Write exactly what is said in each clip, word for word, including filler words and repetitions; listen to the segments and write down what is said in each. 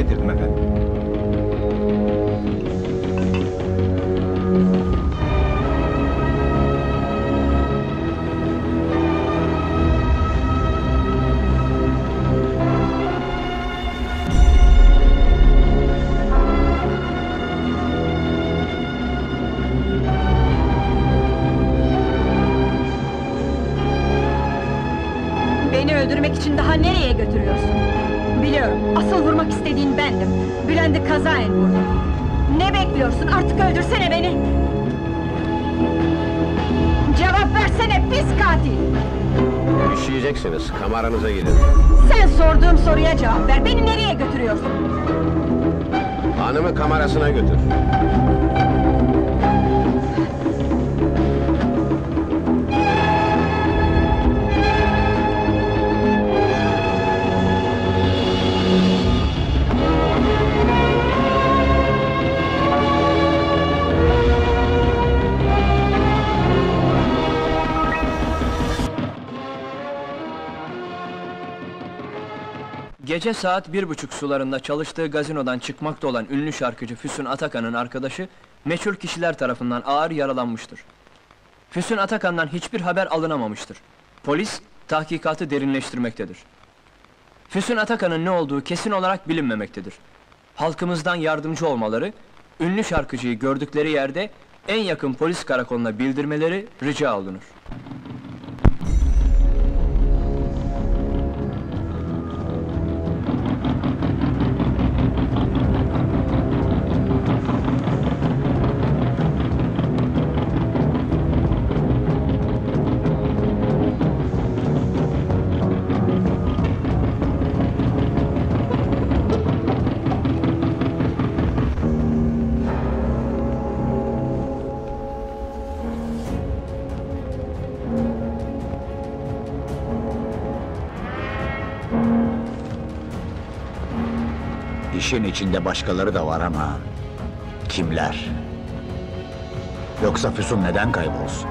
getirdim efendim. Kameranıza gidin. Sen sorduğum soruya cevap ver. Beni nereye götürüyorsun? Hanımı kamerasına götür. Gece saat bir buçuk sularında çalıştığı gazinodan çıkmakta olan ünlü şarkıcı Füsun Atakan'ın arkadaşı, meçhul kişiler tarafından ağır yaralanmıştır. Füsun Atakan'dan hiçbir haber alınamamıştır. Polis, tahkikatı derinleştirmektedir. Füsun Atakan'ın ne olduğu kesin olarak bilinmemektedir. Halkımızdan yardımcı olmaları, ünlü şarkıcıyı gördükleri yerde en yakın polis karakoluna bildirmeleri rica olunur. İşin içinde başkaları da var ama kimler? Yoksa Füsun neden kaybolsun?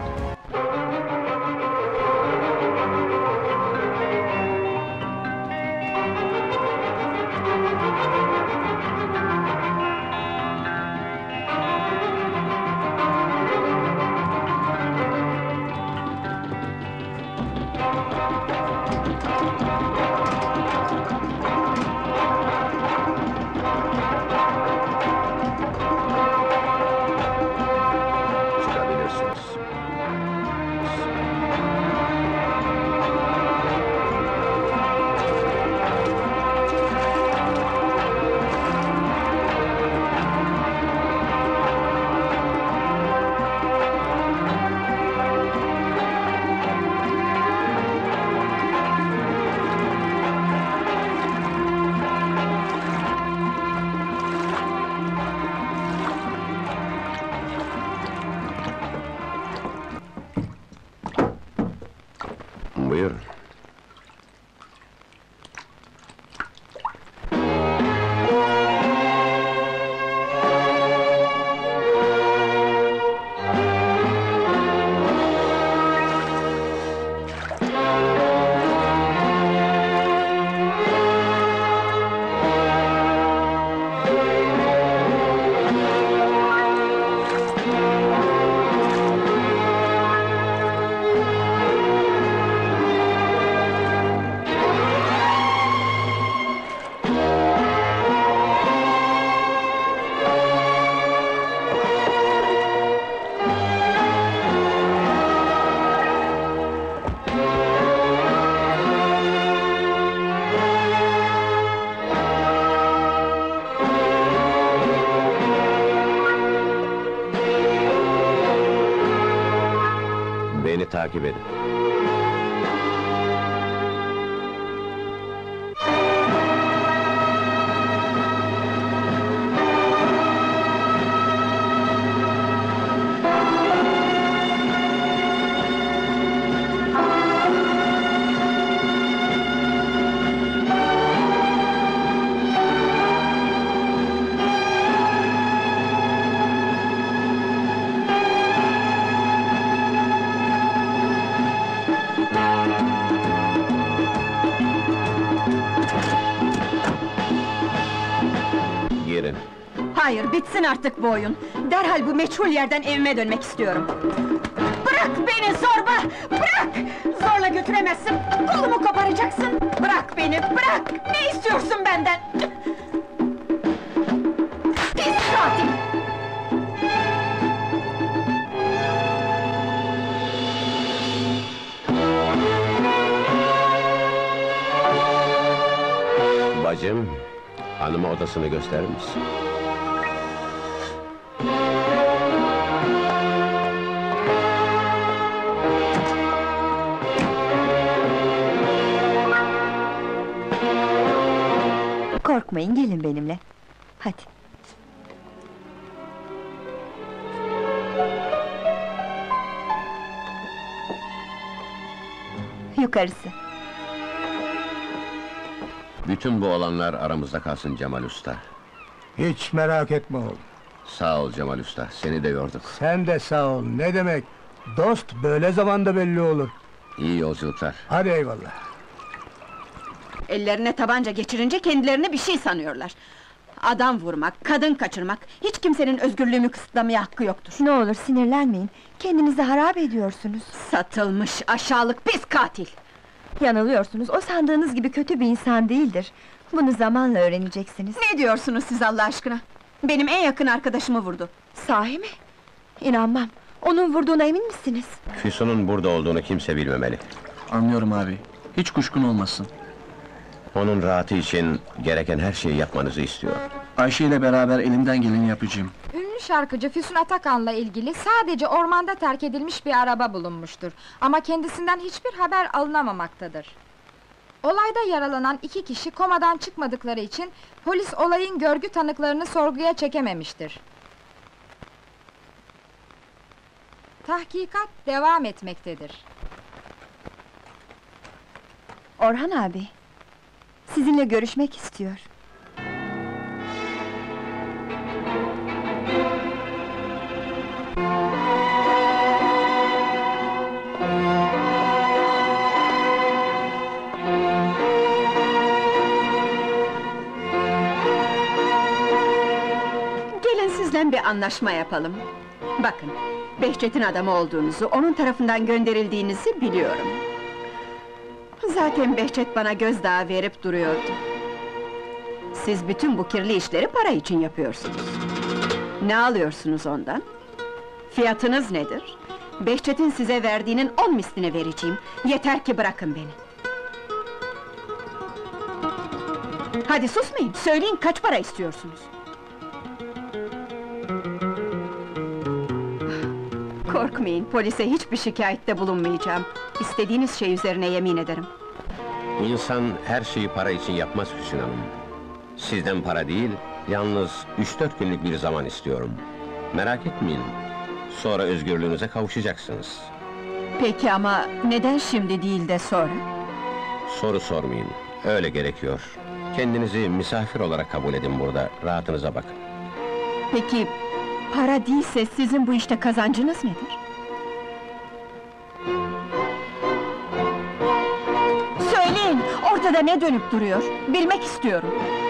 Takip edin. yerini. Hayır, bitsin artık bu oyun! Derhal bu meçhul yerden evime dönmek istiyorum! Bırak beni zorba! Bırak! Zorla götüremezsin, kolumu koparacaksın! Bırak beni, bırak! Ne istiyorsun benden? Pis katil! Bacım, hanıma odasını gösterir misin? Korkmayın, gelin benimle. Hadi. Yukarısı. Bütün bu olanlar aramızda kalsın Cemal Usta. Hiç merak etme oğlum. Sağ ol Cemal Usta, seni de yorduk. Sen de sağ ol, ne demek? Dost böyle zamanda belli olur. İyi yolculuklar. Hadi eyvallah. Ellerine tabanca geçirince kendilerini bir şey sanıyorlar. Adam vurmak, kadın kaçırmak, hiç kimsenin özgürlüğümü kısıtlamaya hakkı yoktur. Ne olur sinirlenmeyin, kendinizi harap ediyorsunuz. Satılmış, aşağılık, pis katil! Yanılıyorsunuz, o sandığınız gibi kötü bir insan değildir. Bunu zamanla öğreneceksiniz. Ne diyorsunuz siz Allah aşkına? Benim en yakın arkadaşımı vurdu. Sahi mi? İnanmam. Onun vurduğuna emin misiniz? Füsun'un burada olduğunu kimse bilmemeli. Anlıyorum abi, hiç kuşkun olmasın. Onun rahatı için gereken her şeyi yapmanızı istiyorum. Ayşe ile beraber elimden geleni yapacağım. Ünlü şarkıcı Füsun Atakan'la ilgili sadece ormanda terk edilmiş bir araba bulunmuştur. Ama kendisinden hiçbir haber alınamamaktadır. Olayda yaralanan iki kişi komadan çıkmadıkları için polis olayın görgü tanıklarını sorguya çekememiştir. Tahkikat devam etmektedir. Orhan abi, sizinle görüşmek istiyor. Gelin sizden bir anlaşma yapalım. Bakın, Behçet'in adamı olduğunuzu, onun tarafından gönderildiğinizi biliyorum. Zaten Behçet bana gözdağı verip duruyordu. Siz bütün bu kirli işleri para için yapıyorsunuz. Ne alıyorsunuz ondan? Fiyatınız nedir? Behçet'in size verdiğinin on mislini vereceğim. Yeter ki bırakın beni. Hadi susmayın, söyleyin kaç para istiyorsunuz? Korkmayın, polise hiçbir şikayette bulunmayacağım. İstediğiniz şey üzerine yemin ederim. İnsan her şeyi para için yapmaz Füsun Hanım. Sizden para değil, yalnız üç dört günlük bir zaman istiyorum. Merak etmeyin, sonra özgürlüğünüze kavuşacaksınız. Peki ama neden şimdi değil de sonra? Soru sormayın, öyle gerekiyor. Kendinizi misafir olarak kabul edin burada, rahatınıza bakın. Peki, para değilse sizin bu işte kazancınız nedir? Söyleyin, ortada ne dönüp duruyor? Bilmek istiyorum.